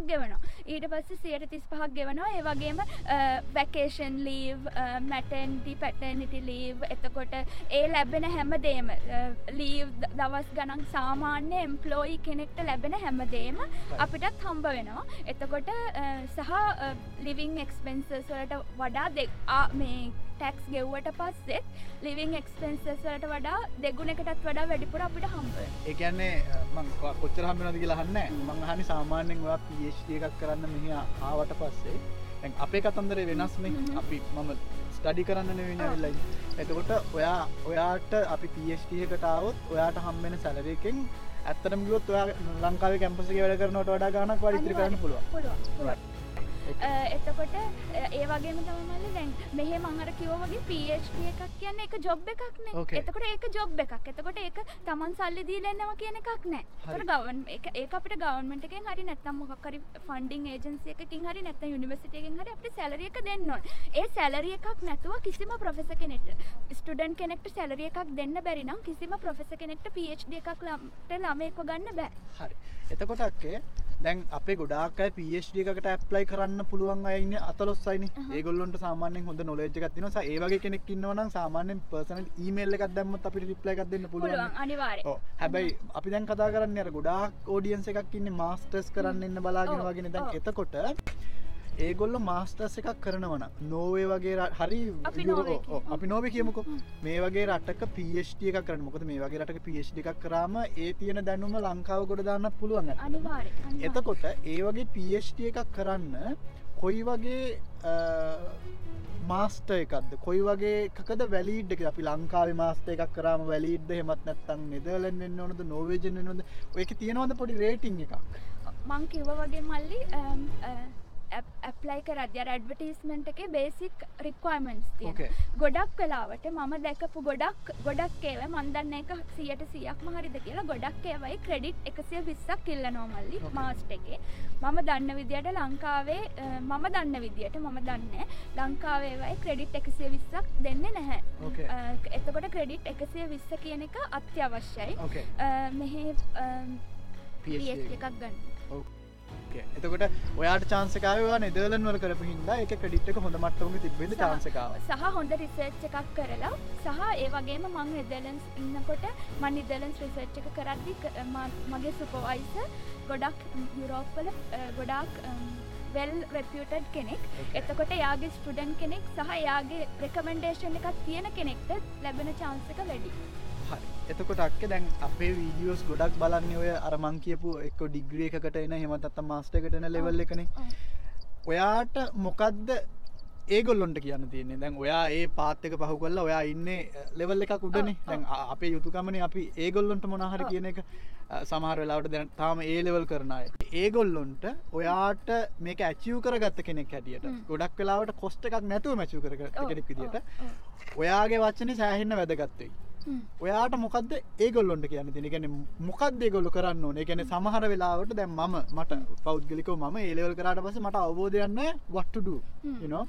ගෙවනවා. ඊට පස්සේ 135ක් ගෙවනවා. ඒ වගේම vacation leave, maternity, paternity leave. එතකොට ඒ ලැබෙන හැමදේම ලීව් දවස් ගණන් සාමාන්‍ය එම්ප්ලොයි කෙනෙක්ට ලැබෙන හැමදේම අපිටත් හම්බ වෙනවා. එතකොට සහ ලිවිං එක්ස්පෙන්සස් වලට වඩා මේ ටැක්ස් ගෙව්වට පස්සේ ලිවිං එක්ස්පෙන්සස් වලට වඩා දෙගුණයකටත් වඩා වැඩිපුර අපිට හම්බ වෙනවා. ඒ කියන්නේ මම කොච්චර හම්බ වෙනවද කියලා අහන්නේ නැහැ. මම අහන්නේ සාමාන්‍යයෙන් ඔයා PhD එකක් කරන්න මෙහි ආවට පස්සේ දැන් අපේ කතන්දරේ වෙනස්නේ. අපි මම ස්ටඩි කරන්න නෙවෙයි නෑවිලා ඉන්නේ. එතකොට ඔයාට අපි PhD එකට ආවොත් ඔයාට හම්බ වෙන සැලරි එකෙන් ඇත්තටම කිව්වොත් ඔයා ලංකාවේ කැම්පස් එකේ වැඩ කරනවට වඩා ගාණක් වැඩි ඉතිරි කරන්න පුළුවන්. එතකොට ඒ වගේම තමයි මල්ලි දැන් මෙහෙ මම අර කිව්වා වගේ PhD එකක් කියන්නේ ඒක ජොබ් එකක් නේ. එතකොට ඒක ජොබ් එකක්. එතකොට ඒක Taman සල්ලි දීලා යනවා කියන එකක් නෑ. ඒකට ගවර්න්මන්ට් ඒක අපිට ගවර්න්මන්ට් එකෙන් හරි නැත්නම් මොකක් හරි ෆන්ඩින් ඒජන්සි එකකින් හරි නැත්නම් යුනිවර්සිටි එකකින් හරි අපිට සැලරි එක දෙන්න ඕන. ඒ සැලරි එකක් නැතුව කිසිම ප්‍රොෆෙසර් කෙනෙක්ට ස්ටුඩන්ට් කෙනෙක්ට සැලරි එකක් දෙන්න බැරි නම් කිසිම ප්‍රොෆෙසර් කෙනෙක්ට PhD එකක් ළමයෙක්ව ගන්න බෑ. හරි. එතකොට අක්කේ දැන් අපේ ගොඩාක් අය PhD එකකට ඇප්ලයි කරන්න පුළුවන් අය ඉන්නේ 14යිනේ. ඒගොල්ලොන්ට සාමාන්‍යයෙන් හොඳ knowledge එකක් තියෙනවා. ඒ වගේ කෙනෙක් ඉන්නවා නම් සාමාන්‍යයෙන් personal email එකක් දැම්මොත් අපිට reply එකක් දෙන්න පුළුවන්. පුළුවන් අනිවාර්යයෙන්. ඔව්. හැබැයි අපි දැන් කතා කරන්නේ අර ගොඩාක් audience එකක් ඉන්නේ masters කරන්න ඉන්න බලාගෙන වගේනේ. දැන් එතකොට ඒගොල්ලෝ masters එකක් කරනවා නම් නෝර්වේ වගේ හරි අපි නෝර්වේ කියමුකෝ. මේ වගේ රටක PhD එකක් කරන්න. මොකද මේ වගේ රටක PhD එකක් කරාම ඒ තියෙන දැනුම ලංකාව ගොඩ දාන්නත් පුළුවන්. අනිවාර්යයෙන්. එතකොට ඒ වගේ PhD එකක් කරන්න කොයි වගේ මාස්ටර් එකක්ද කොයි වගේ එකකද වැලිඩ් එකද? අපි ලංකාවේ මාස්ටර් එකක් කරාම වැලිඩ්ද? එහෙමත් නැත්නම් නෙදර්ලන්ඩ් වෙන්න ඕනද? නෝර්වේජන් වෙන්න ඕනද? ඔයක තියෙනවද පොඩි රේටින් එකක්? මං කිව්වා වගේ මල්ලි ඇප්ලයි කරද්දී අර ඇඩ්වර්ටයිස්මන්ට් එකේ බේසික් රික්වයර්මන්ට්ස් තියෙනවා. ගොඩක් වෙලාවට මම දැකපු ගොඩක් ඒවා මම දන්නේ එක 100%ක්ම හරිද කියලා ගොඩක් ඒවායි ක්‍රෙඩිට් 120ක් ඉල්ලනවා මල්ලි මාස්ටර් එකේ. මම දන්න විදියට ලංකාවේ මම දන්නේ ලංකාවේ ඒවායි ක්‍රෙඩිට් 120ක් දෙන්නේ නැහැ. එතකොට ක්‍රෙඩිට් 120 කියන එක අත්‍යවශ්‍යයි. මෙහි PhD එකක් ගන්න. එතකොට ඔයාට chance එකක් ආවා නෙදර්ලන්ඩ් වල කරපු හින්දා ඒක ක්‍රෙඩිට් එක හොඳ මට්ටමක තිබෙන්න chance එකක් ආවා. සහ හොඳ රිසර්ච් එකක් කරලා සහ ඒ වගේම මම නෙදර්ලන්ඩ්ස් ඉන්නකොට මම නෙදර්ලන්ඩ්ස් රිසර්ච් එක කරද්දී මගේ සුපර්වයිසර් ගොඩක් යුරෝප් වල ගොඩක් well reputed කෙනෙක්. එතකොට එයාගේ ස්ටුඩන්ට් කෙනෙක් සහ එයාගේ recommendation එකක් තියෙන කෙනෙක්ට ලැබෙන chance එක වැඩි. හරි. එතකොට අක්කේ දැන් අපේ වීඩියෝස් ගොඩක් බලන්නේ ඔය අර මං කියපු එක්ක ඩිග්‍රී එකකට එන එහෙම නැත්නම් මාස්ටර් එකකට එන ලෙවල් එකනේ. ඔයාට මොකද්ද ඒගොල්ලොන්ට කියන්න තියෙන්නේ දැන් ඔයා ඒ පාත් එක පහු කරලා ඔයා ඉන්නේ ලෙවල් එකක් උඩනේ දැන් අපේ යුතුයකමනේ අපි ඒගොල්ලොන්ට මොනවා හරි කියන එක සමහර වෙලාවට දැන් තාම ඒ ලෙවල් කරන අය ඒගොල්ලොන්ට ඔයාට මේක ඇචීව් කරගත්ත කෙනෙක් හැටියට ගොඩක් වෙලාවට කොස්ට් එකක් නැතුව ඇචීව් කරගත්ත කෙනෙක් විදියට ඔයාගේ වචනේ සෑහෙන්න වැදගත් වෙයි ඔයාට මොකද්ද ඒගොල්ලොන්ට කියන්න තියෙන්නේ? ඒ කියන්නේ මොකද්ද ඒගොල්ලෝ කරන්න ඕනේ? ඒ කියන්නේ සමහර වෙලාවට දැන් මට පෞද්ගලිකව මම ඒ ලෙවල් කරාට පස්සේ මට අවබෝධයක් නැහැ what to do you know.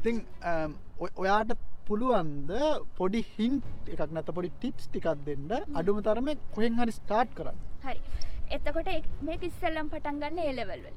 ඉතින් ඔයාට පුළුවන්ද පොඩි hint එකක් නැත්නම් පොඩි tips ටිකක් දෙන්න අඩුම තරමේ කොහෙන් හරි start කරන්න. හරි. එතකොට මේක ඉස්සෙල්ලම පටන් ගන්න ඒ ලෙවල් වල.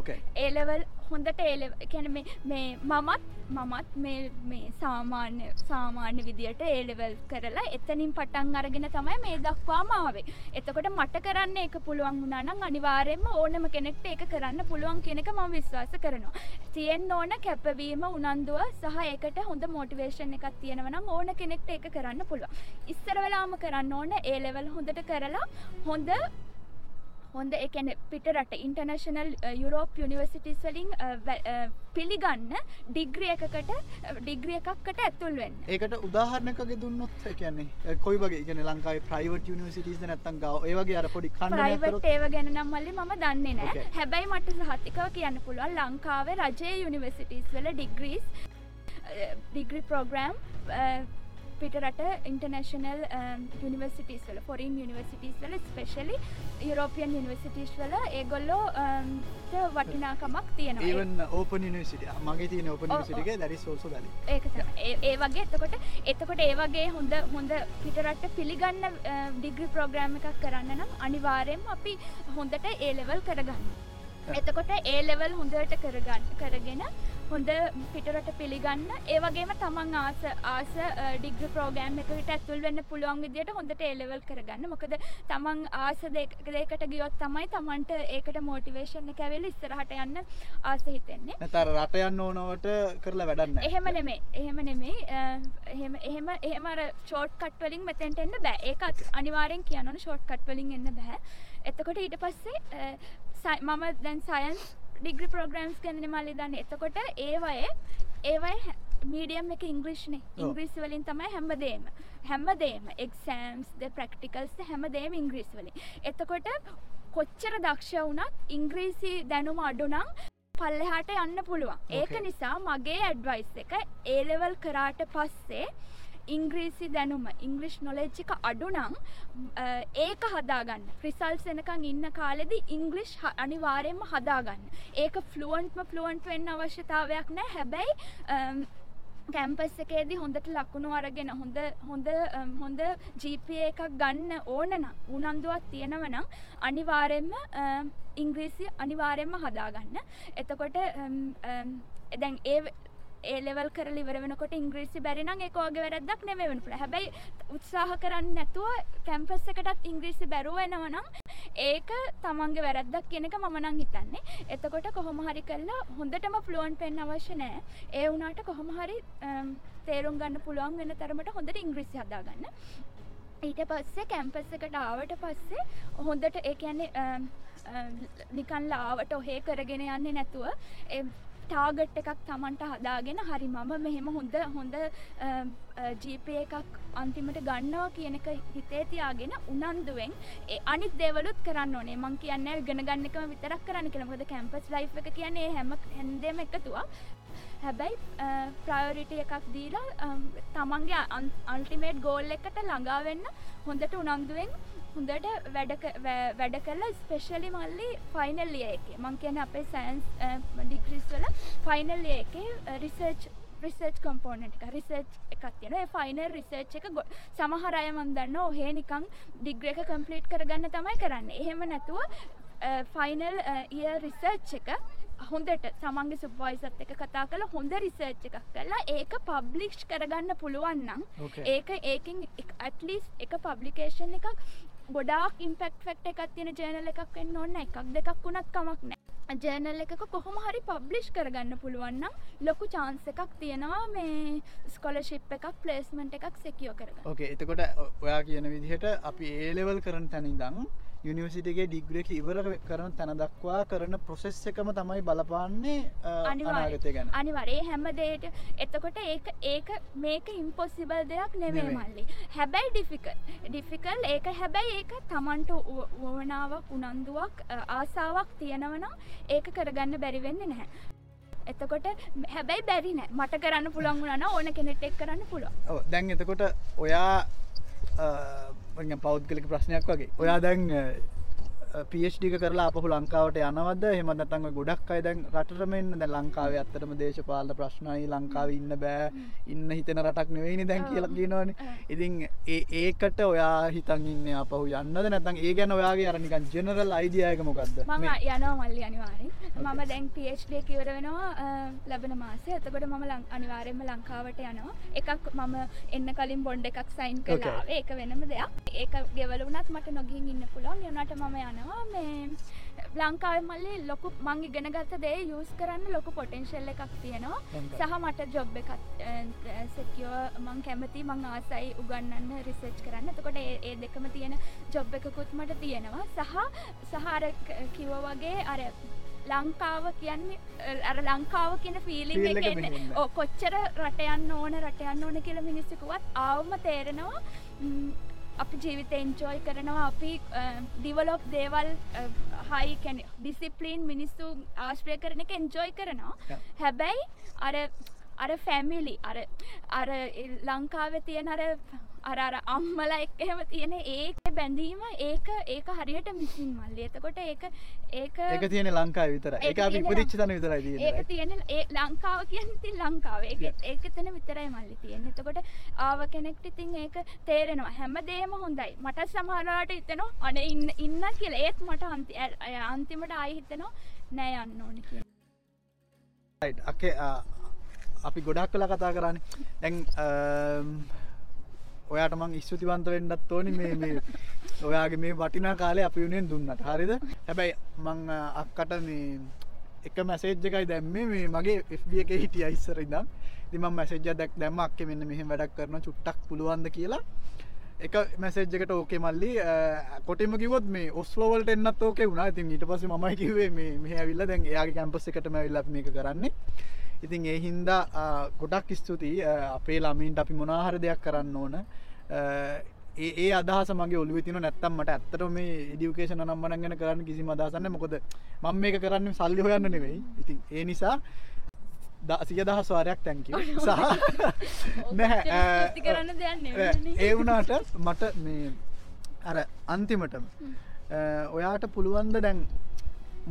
Okay. ඒ ලෙවල් හොඳට ඒ ලෙවල් කියන්නේ මේ මමත් මේ සාමාන්‍ය විදියට ඒ ලෙවල් කරලා එතනින් පටන් අරගෙන තමයි මේ දක්වාම ආවේ. එතකොට මට කරන්න ඒක පුළුවන් වුණා නම් අනිවාර්යයෙන්ම ඕනම කෙනෙක්ට ඒක කරන්න පුළුවන් කියන එක මම විශ්වාස කරනවා. තියෙන්න ඕන කැපවීම උනන්දුව සහ ඒකට හොඳ මොටිවේෂන් එකක් තියෙනවා නම් ඕන කෙනෙක්ට ඒක කරන්න පුළුවන්. ඉස්සර වෙලාවම කරන්න ඕන ඒ ලෙවල් හොඳට කරලා හොඳ ඒ කියන්නේ පිටරට ඉන්ටර්නැෂනල් යුරෝප් යුනිවර්සිටිස් වලින් පිළිගන්න ඩිග්‍රී එකකට ඇතුල් වෙන්න. ඒකට උදාහරණයක් වගේ දුන්නොත් ඒ කියන්නේ කොයි වගේ ඒ කියන්නේ ලංකාවේ ප්‍රයිවට් යුනිවර්සිටිස් ද නැත්තම් ගාව ඒ වගේ අර පොඩි කණ්ඩායම් කරොත් ප්‍රයිවට් ඒවා ගැන නම් මල්ලි මම දන්නේ නැහැ. හැබැයි මට සහතිකව කියන්න පුළුවන් ලංකාවේ රජයේ යුනිවර්සිටිස් වල ඩිග්‍රී ප්‍රෝග්‍රෑම් පිටරට ඉන්ටර්නැෂනල් යුනිවර්සිටිස් වල ෆොරින් යුනිවර්සිටිස් වල ස්පෙෂලි යුරෝපියන් යුනිවර්සිටිස් වල ඒගොල්ලෝ වටිනාකමක් තියෙනවා. even open university මගේ තියෙන open university එක that is also valid. ඒක තමයි. ඒ වගේ එතකොට ඒ වගේ හොඳ පිටරට පිළිගන්න ඩිග්‍රී ප්‍රෝග්‍රෑම් එකක් කරන්න නම් අනිවාර්යයෙන්ම අපි හොඳට A level කරගන්න. එතකොට A level හොඳට කරගෙන හොඳ පිටරට පිළිගන්න ඒ වගේම තමන් ආස ඩිග්‍රී ප්‍රෝග්‍රෑම් එකකට ඇතුල් වෙන්න පුළුවන් විදියට හොඳට ඒ ලෙවල් කරගන්න. මොකද තමන් ආස දෙයකට ගියොත් තමයි තමන්ට ඒකට මොටිවේෂන් එක ඇවිල්ලා ඉස්සරහට යන්න ආස හිතෙන්නේ. නැතර රට යන්න ඕනවට කරලා වැඩක් නැහැ. එහෙම නෙමෙයි. එහෙම අර ෂෝට්කට් වලින් මෙතෙන්ට එන්න බෑ. ඒක අනිවාර්යෙන් කියන්න ඕන ෂෝට්කට් වලින් එන්න බෑ. එතකොට ඊට පස්සේ මම දැන් සයන්ස් ඩිග්‍රී ප්‍රෝග්‍රෑම්ස් ගැනනේ මල්ලි දන්නේ. එතකොට ඒවයේ මීඩියම් එක ඉංග්‍රීසිනේ. ඉංග්‍රීසි වලින් තමයි හැමදේම එක්සෑම්ස් ද ප්‍රැක්ටිකල්ස් ද හැමදේම ඉංග්‍රීසි වලින්. එතකොට කොච්චර දක්ෂ වුණත් ඉංග්‍රීසි දැනුම අඩු නම් පල්ලෙහාට යන්න පුළුවන්. ඒක නිසා මගේ ඇඩ්වයිස් එක ඒ ලෙවල් කරාට පස්සේ ඉංග්‍රීසි දැනුම ඉංග්‍රීසි නොලෙජ් එක අඩු නම් ඒක හදාගන්න. රිසල්ට්ස් එනකන් ඉන්න කාලෙදී ඉංග්‍රීසි අනිවාර්යයෙන්ම හදාගන්න. ඒක ෆ්ලුවන්ට් වෙන්න අවශ්‍යතාවයක් නැහැ. හැබැයි කැම්පස් එකේදී හොඳට ලකුණු අරගෙන හොඳ GPA එකක් ගන්න ඕන නම් උනන්දුවක් තියෙනවා නම් ඉංග්‍රීසි අනිවාර්යයෙන්ම හදාගන්න. එතකොට දැන් ඒ ලෙවල් කරලා ඉවර වෙනකොට ඉංග්‍රීසි බැරි නම් ඒක ඔයගේ වැරද්දක් නෙමෙයි වෙන්න පුළුවන්. හැබැයි උත්සාහ කරන්නේ නැතුව කැම්පස් එකටත් ඉංග්‍රීසි බැරුව එනවා නම් ඒක තමන්ගේ වැරද්දක් කියන එක මම නම් හිතන්නේ. එතකොට කොහොම හරි කරලා හොඳටම ෆ්ලුවන්ට් වෙන්න අවශ්‍ය නැහැ. ඒ වුණාට කොහොම හරි තේරුම් ගන්න පුළුවන් වෙන තරමට හොඳට ඉංග්‍රීසි හදාගන්න. ඊට පස්සේ කැම්පස් එකට ආවට පස්සේ හොඳට ඒ කියන්නේ නිකන් ලාවට ඔහේ කරගෙන යන්නේ නැතුව ටාගට් එකක් තමන්ට හදාගෙන හරි මම මෙහෙම හොඳ GPA එකක් අන්තිමට ගන්නවා කියන එක හිතේ තියාගෙන උනන්දුවෙන් ඒ අනිත් දේවලුත් කරන්න ඕනේ. මම කියන්නේ ඉගෙන ගන්න එකම විතරක් කරන්න කියලා. මොකද කැම්පස් ලයිෆ් එක කියන්නේ හැමදේම එකතුවක්. හැබැයි ප්‍රයොරිටි එකක් දීලා තමන්ගේ අල්ටිමේට් ගෝල් එකට ළඟා වෙන්න හොඳට උනන්දුවෙන් හොඳට වැඩ කරලා ස්පෙෂලි මල්ලි ෆයිනල් ඉයර් එකේ මම කියන්නේ අපේ සයන්ස් ඩිග්‍රීස් වල ෆයිනල් ඉයර් එකේ රිසර්ච් කම්පෝනන්ට් එක රිසර්ච් එකක් තියෙනවා. ඒ ෆයිනල් රිසර්ච් එක සමහර අය මම දන්නවා ඔහේ නිකන් ඩිග්‍රී එක කම්ප්ලීට් කරගන්න තමයි කරන්නේ. එහෙම නැතුව ෆයිනල් ඉයර් රිසර්ච් එක හොඳට තමන්ගේ සුපර්වයිසර්ත් එක්ක කතා කරලා හොඳ රිසර්ච් එකක් කරලා ඒක පබ්ලිෂ් කරගන්න පුළුවන් නම් ඒකෙන් at least එක පබ්ලිකේෂන් එකක් ගොඩාක් ඉම්පැක්ට් ෆැක්ට් එකක් තියෙන ජර්නල් එකක් වෙන්න ඕන නැහැ. එකක් දෙකක් වුණත් කමක් නැහැ. ජර්නල් එකක කොහොම හරි පබ්ලිෂ් කරගන්න පුළුවන් නම් ලොකු chance එකක් තියෙනවා මේ ස්කෝලර්ෂිප් එකක් ප්ලේස්මන්ට් එකක් secure කරගන්න. ඔකේ. එතකොට ඔයා කියන විදිහට අපි A level කරන තැන ඉඳන් University එකේ ඩිග්‍රී එක ඉවර කරන තැන දක්වා කරන process එකම තමයි බලපාන්නේ අනාගතය ගැන. අනිවාර්යයෙන් හැම දෙයකට. එතකොට ඒක මේක impossible දෙයක් නෙමෙයි මල්ලි. හැබැයි difficult ඒක හැබැයි ඒක Tamanට වවණාවක් උනන්දුවක් ආසාවක් තියෙනවනම් ඒක කරගන්න බැරි වෙන්නේ නැහැ. එතකොට හැබැයි බැරි නෑ. මට කරන්න පුළුවන් වුණා නම් ඕන කෙනෙක්ට ඒක කරන්න පුළුවන්. ඔව් දැන් එතකොට ඔයා මම පෞද්ගලික ප්‍රශ්නයක් වගේ. ඔයා දැන් PhD එක කරලා ආපහු ලංකාවට යනවද? එහෙමත් නැත්නම් ඔය ගොඩක් අය දැන් රටටම එන්න දැන් ලංකාවේ ඇත්තටම දේශපාලන ප්‍රශ්නයි ලංකාවේ ඉන්න බෑ. ඉන්න හිතෙන රටක් නෙවෙයිනේ දැන් කියලා කියනවනේ. ඉතින් ඒකට ඔයා හිතන් ඉන්නේ ආපහු යන්නද නැත්නම් ඒ ගැන ඔයාගේ අර නිකන් ජෙනරල් අයිඩියා එක මොකද්ද? මම යනවා මල්ලි අනිවාර්යෙන්. මම දැන් PhD එක ඉවර වෙනවා ලැබෙන මාසේ. එතකොට මම අනිවාර්යෙන්ම ලංකාවට යනවා. එකක් මම එන්න කලින් බොන්ඩ් එකක් සයින් කරලා ආවේ. ඒක වෙනම දෙයක්. ඒක ගෙවල වුණත් මට නොගිහින් ඉන්න පුළුවන්. ඒ වුණාට මම යනවා. ලංකාවේ මල්ලේ ලොකු මං ඉගෙන ගත්ත දේ යූස් කරන්න ලොකු පොටෙන්ෂල් එකක් තියෙනවා. සහ මට ජොබ් එකක් secure මං කැමතියි මං ආසයි උගන්නන්න රිසර්ච් කරන්න. එතකොට ඒ දෙකම තියෙන ජොබ් එකකුත් මට තියෙනවා. සහ අර කිව්වා වගේ අර ලංකාව කියන්නේ අර ලංකාව කියන ෆීලිං එක එන්නේ. ඔව් කොච්චර රට යන්න ඕන කියලා මිනිස්සු කිව්වත් ආවම තේරෙනවා අපි ජීවිතේ enjoy කරනවා අපි develop දේවල් high can discipline මිනිස්සු ආශ්‍රය කරන එක enjoy කරනවා. හැබැයි අර family අර ලංකාවේ තියෙන අර අම්මලා එක්ක එහෙම තියෙන ඒකේ බැඳීම ඒක හරියට මිසින් මල්ලි. එතකොට ඒක තියෙන්නේ ලංකාවේ විතරයි. ඒක අපි ඉපදිච්ච තැන විතරයි තියෙන්නේ. ඒක තියෙන්නේ ඒ ලංකාව කියන්නේ ඉතින් ලංකාවේ. ඒක එතන විතරයි මල්ලි තියෙන්නේ. එතකොට ආව කෙනෙක්ට ඉතින් ඒක තේරෙනවා. හැමදේම හොඳයි. මට සමහරවිට හිතෙනවා අනේ ඉන්න කියලා. ඒත් මට අන්තිමට ආයෙ හිතෙනවා නෑ යන්න ඕනේ කියලා. right. okay. අපි ගොඩක් වෙලා කතා කරන්නේ. දැන් ඔයාට මං ස්තුතිවන්ත වෙන්නත් ඕනි මේ ඔයාගේ මේ වටිනා කාලේ අපි වෙනුවෙන් දුන්නට. හරිද? හැබැයි මං අක්කට මේ එක මැසේජ් එකයි දැම්මේ මේ මගේ FB එකේ හිටියා ඉස්සර ඉඳන්. ඉතින් මං මැසේජ් එකක් දැම්මා අක්කේ මෙන්න මෙහෙම වැඩක් කරනවා චුට්ටක් පුළුවන්ද කියලා. එක මැසේජ් එකට ඕකේ මල්ලි කොටිම කිව්වොත් මේ ඔස්ලෝ වලට එන්නත් ඕකේ වුණා. ඉතින් ඊට පස්සේ මමයි කිව්වේ මෙහෙ ඇවිල්ලා දැන් එයාගේ කැම්පස් එකටම ඇවිල්ලා අපි මේක කරන්නේ. ඉතින් ඒ හින්දා ගොඩක් ස්තුතියි අපේ ළමයින්ට අපි මොනාහරි දෙයක් කරන්න ඕන. ඒ අදහස මගේ ඔළුවේ තියෙනවා. නැත්තම් මට ඇත්තටම මේ এডুকেෂන් අනම්මනම් ගැන කරන්න කිසිම අදහසක් නැහැ. මොකද මම මේක කරන්නේ සල්ලි හොයන්න නෙවෙයි. ඉතින් ඒ නිසා 100,000 වාරයක් thank you. සහ නැහැ ඉති කරන්න දෙයක් නෙවෙයි. ඒ වුණාට මට මේ අර අන්තිමටම ඔයාට පුළුවන් ද දැන්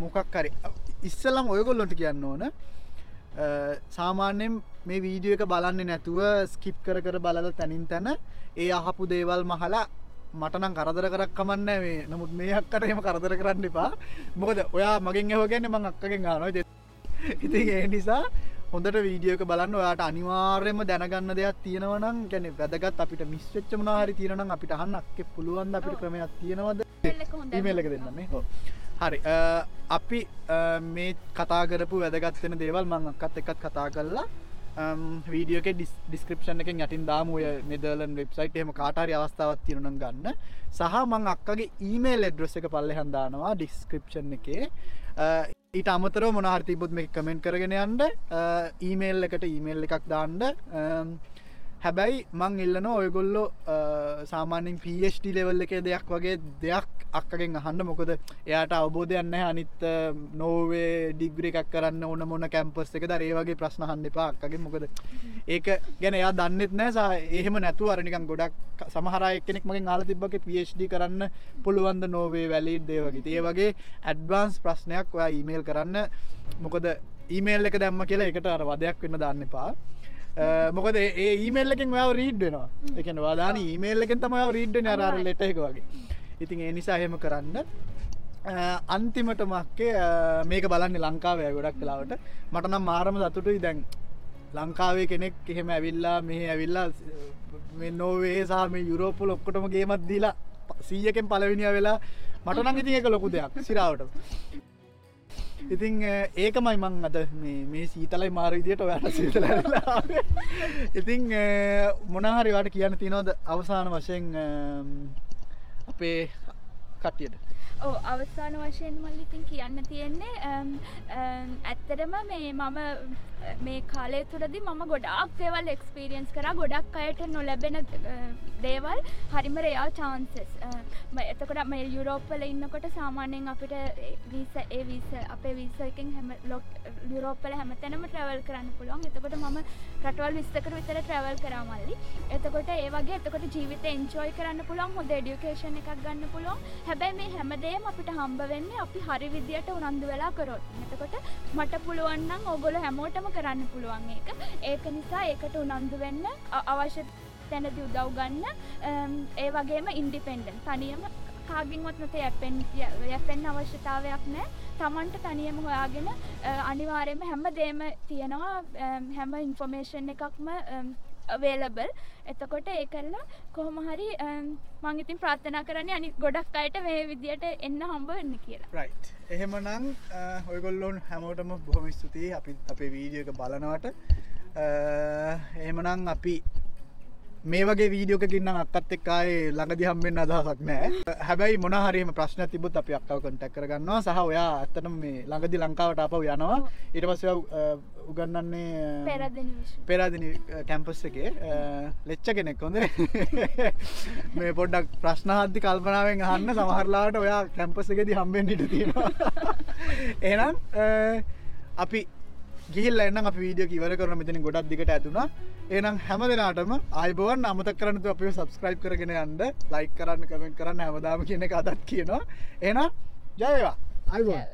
මොකක් හරි ඉස්සෙල්ලාම ඔයගොල්ලන්ට කියන්න ඕන සාමාන්‍යයෙන් මේ වීඩියෝ එක බලන්නේ නැතුව ස්කිප් කර බලලා තනින් තන ඒ අහපු දේවල් මහලා මට නම් කරදර කරක් කමක් නැහැ මේ. නමුත් මේ අක්කට එහෙම කරදර කරන්න එපා. මොකද ඔයා මගෙන් අහුව ගන්නේ මං අක්කගෙන් අහනවා. ඉතින් ඒ නිසා හොඳට වීඩියෝ එක බලන්න. ඔයාට අනිවාර්යයෙන්ම දැනගන්න දෙයක් තියෙනවා නම් කියන්නේ වැදගත් අපිට මිස් වෙච්ච මොනවා හරි තියෙනවා නම් අපිට අහන්න. අක්කේ පුළුවන් ද අපිට ක්‍රමයක් තියෙනවද? ඊමේල් එක දෙන්න මේ. ඔව්. හරි අපි මේ කතා කරපු වැදගත් වෙන දේවල් මම අක්කත් එක්කත් කතා කරලා වීඩියෝ එකේ ඩිස්ක්‍රිප්ෂන් එකෙන් යටින් දාමු. ඔය නෙදර්ලන්ඩ් වෙබ්සයිට් එහෙම කාට හරි අවස්ථාවක් තියෙනවා නම් ගන්න. සහ මම අක්කගේ ඊමේල් ඇඩ්‍රස් එක පල්ලෙහාන් දානවා ඩිස්ක්‍රිප්ෂන් එකේ. ඊට අමතරව මොනවා හරි තිබ්බොත් මේක කමෙන්ට් කරගෙන යන්න. ඊමේල් එකට ඊමේල් එකක් දාන්න. හැබැයි මං ඉල්ලනවා ඔයගොල්ලෝ සාමාන්‍යයෙන් PhD ලෙවල් එකේ දෙයක් වගේ දෙයක් අක්කගෙන් අහන්න. මොකද එයාට අවබෝධයක් නැහැ අනිත් නෝර්වේ ඩිග්‍රී එකක් කරන්න ඕන මොන කැම්පස් එකද ඒ වගේ ප්‍රශ්න අහන්න එපා අක්කගෙන්. මොකද ඒක ගැන එයා දන්නෙත් නැහැ. එහෙම නැතුව අර නිකන් ගොඩක් සමහර අය එක්කෙනෙක් මගෙන් අහලා තිබ්බකේ PhD කරන්න පුළුවන් ද නෝර්වේ වැලිඩ් ඒ වගේ. ඒ වගේ ඇඩ්වාන්ස් ප්‍රශ්නයක් ඔයා ඊමේල් කරන්න. මොකද ඊමේල් එක දැම්ම කියලා ඒකට අර වදයක් වෙන්න දාන්න එපා. මොකද ඒ ඊමේල් එකෙන් ඔයාව රීඩ් වෙනවා. ඒ කියන්නේ ඔයා දාන ඊමේල් එකෙන් තමයි ඔයාව රීඩ් වෙන්නේ අර ලෙටර් එක වගේ. ඉතින් ඒ නිසා එහෙම කරන්න. අන්තිමටම අක්කේ මේක බලන්නේ ලංකාවේ ගොඩක් වෙලාවට. මට නම් මාරම සතුටුයි දැන් ලංකාවේ කෙනෙක් එහෙම ඇවිල්ලා මෙහෙ ඇවිල්ලා මේ නෝර්වේ සහ මේ යුරෝප් වල ඔක්කොටම ගේමක් දීලා 100කින් පළවෙනියා වෙලා මට නම් ඉතින් ඒක ලොකු දෙයක් සිරාවට. ඉතින් ඒකමයි මං අද මේ සීතලයි මාර විදියට ඔයාට සීතල ඇවිල්ලා. ඉතින් මොනවා හරි ඔයාට කියන්න තියෙනවද අවසාන වශයෙන් අපේ කට්ටියට? Oh, අවසාන වශයෙන් මම ඉතින් කියන්න තියෙන්නේ ඇත්තටම මේ මම මේ කාලය තුලදී මම ගොඩාක් දේවල් එක්ස්පීරියන්ස් කරා ගොඩක් අයට නොලැබෙන දේවල් හරිම රෙයා chances මම එතකොට මම යුරෝප් වල ඉන්නකොට සාමාන්‍යයෙන් අපිට වීසා ඒ වීසා අපේ වීසා එකෙන් හැම යුරෝප් වල හැමතැනම travel කරන්න පුළුවන්. එතකොට මම රටවල් 20කට විතර travel කරා මල්ලි. එතකොට ඒ වගේ එතකොට ජීවිතේ enjoy කරන්න පුළුවන් හොඳ education එකක් ගන්න පුළුවන්. හැබැයි මේ හැමදේම අපිට හම්බ වෙන්නේ අපි හරි විදියට උනන්දු වෙලා කරොත්. එතකොට මට පුළුවන් නම් ඕගොල්ලෝ හැමෝටම කරන්න පුළුවන් ඒක. ඒක නිසා ඒකට උනන්දු වෙන්න අවශ්‍ය තැනදී උදව් ගන්න. ඒ වගේම ඉන්ඩිපෙන්ඩන්ට්. තනියම කාගින්වත් නැත යැපෙන්න අවශ්‍යතාවයක් නැහැ. Tamanta තනියම හොයාගෙන අනිවාර්යයෙන්ම හැමදේම තියෙනවා. හැම ඉන්ෆර්මේෂන් එකක්ම available. එතකොට ඒකල්ල කොහොම හරි මම ඉතින් ප්‍රාර්ථනා කරන්නේ අනිත් ගොඩක් අයට මේ විදියට එන්න හම්බ වෙන්න කියලා. Right. එහෙමනම් ඔයගොල්ලෝ හැමෝටම බොහොම ස්තුතියි අපි අපේ වීඩියෝ එක බලනවට. එහෙමනම් අපි මේ වගේ වීඩියෝ එකකින් නම් අක්කත් එක්ක ආයේ ළඟදී හම්බෙන්න අදහසක් නැහැ. හැබැයි මොනවා හරි එහෙම ප්‍රශ්නයක් තිබ්බොත් අපි අක්කව contact කරගන්නවා. සහ ඔයා ඇත්තටම මේ ළඟදී ලංකාවට ආපහු යනවා. ඊට පස්සේ ඔයා උගන්වන්නේ පෙරදින කැම්පස් එකේ ලෙක්චර් කෙනෙක් හොඳනේ. මේ පොඩ්ඩක් ප්‍රශ්න හද්දි කල්පනාවෙන් අහන්න සමහර ලාවට ඔයා කැම්පස් එකේදී හම්බෙන්න ඉඩ තියෙනවා. එහෙනම් අපි ගිහිල්ලා එන්නම් අපි වීඩියෝ එක ඉවර කරන මෙතන ගොඩක් දිගට ඇතුණා. එහෙනම් හැමදෙනාටම ආයුබෝවන් අමතක කරන්න තු අපිව subscribe කරගෙන යන්න, like කරන්න, comment කරන්න හැමදාම කියන එක අදත් කියනවා. එහෙනම් ජය වේවා. ආයුබෝවන්.